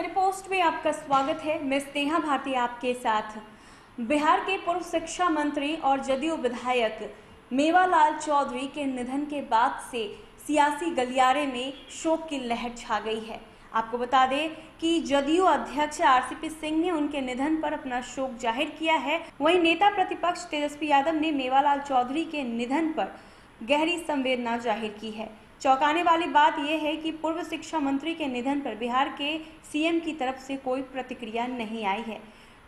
सिटीपोस्ट में आपका स्वागत है। मैं स्नेहा भारती आपके साथ। बिहार के पूर्व शिक्षा मंत्री और जदयू विधायक मेवालाल चौधरी के निधन के बाद से सियासी गलियारे में शोक की लहर छा गई है। आपको बता दें कि जदयू अध्यक्ष आरसीपी सिंह ने उनके निधन पर अपना शोक जाहिर किया है। वहीं नेता प्रतिपक्ष तेजस्वी यादव ने मेवालाल चौधरी के निधन पर गहरी संवेदना जाहिर की है। चौंकाने वाली बात यह है कि पूर्व शिक्षा मंत्री के निधन पर बिहार के सीएम की तरफ से कोई प्रतिक्रिया नहीं आई है।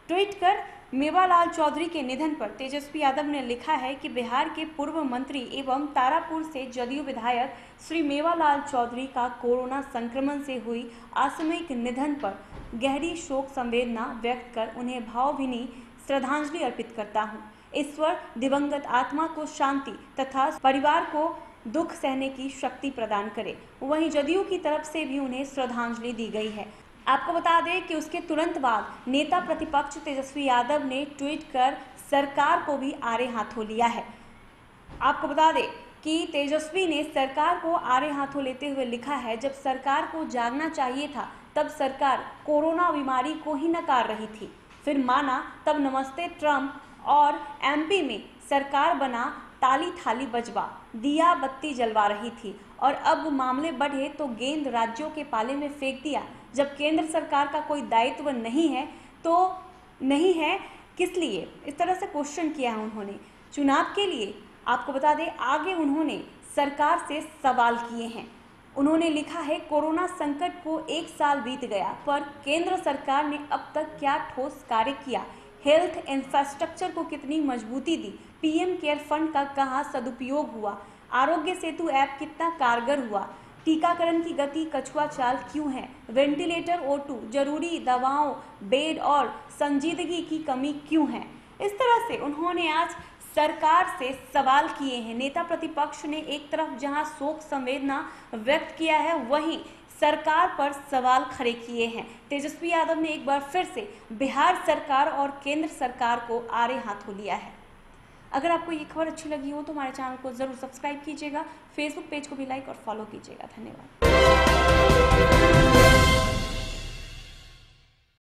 ट्वीट कर मेवालाल चौधरी के निधन पर तेजस्वी यादव ने लिखा है कि बिहार के पूर्व मंत्री एवं तारापुर से जदयू विधायक श्री मेवालाल चौधरी का कोरोना संक्रमण से हुई आकस्मिक निधन पर गहरी शोक संवेदना व्यक्त कर उन्हें भावभीनी श्रद्धांजलि अर्पित करता हूँ। ईश्वर दिवंगत आत्मा को शांति तथा परिवार को दुख सहने की शक्ति प्रदान करे। वहीं जदयू की तरफ से भी उन्हें श्रद्धांजलि दी गई है। आपको बता दें कि उसके तुरंत बाद नेता प्रतिपक्ष तेजस्वी यादव ने ट्वीट कर सरकार को भी आड़े हाथों लिया है। आपको बता दें कि तेजस्वी ने सरकार को आड़े हाथों लेते हुए लिखा है, जब सरकार को जागना चाहिए था तब सरकार कोरोना बीमारी को ही नकार रही थी, फिर माना तब नमस्ते ट्रंप और एमपी में सरकार बना ताली थाली बजवा दिया बत्ती जलवा रही थी, और अब मामले बढ़े तो गेंद राज्यों के पाले में फेंक दिया। जब केंद्र सरकार का कोई दायित्व नहीं है तो नहीं है, किस लिए इस तरह से क्वेश्चन किया है उन्होंने। चुनाव के लिए आपको बता दें आगे उन्होंने सरकार से सवाल किए हैं। उन्होंने लिखा है, कोरोना संकट को एक साल बीत गया पर केंद्र सरकार ने अब तक क्या ठोस कार्य किया, हेल्थ इंफ्रास्ट्रक्चर को कितनी मजबूती दी, पीएम केयर फंड का कहाँ सदुपयोग हुआ, आरोग्य सेतु ऐप कितना कारगर हुआ, टीकाकरण की गति कछुआ चाल क्यों है, वेंटिलेटर O2 जरूरी दवाओं बेड और संजीदगी की कमी क्यों है। इस तरह से उन्होंने आज सरकार से सवाल किए हैं। नेता प्रतिपक्ष ने एक तरफ जहां शोक संवेदना व्यक्त किया है, वहीं सरकार पर सवाल खड़े किए हैं। तेजस्वी यादव ने एक बार फिर से बिहार सरकार और केंद्र सरकार को आड़े हाथों लिया है। अगर आपको ये खबर अच्छी लगी हो तो हमारे चैनल को ज़रूर सब्सक्राइब कीजिएगा, फेसबुक पेज को भी लाइक और फॉलो कीजिएगा। धन्यवाद।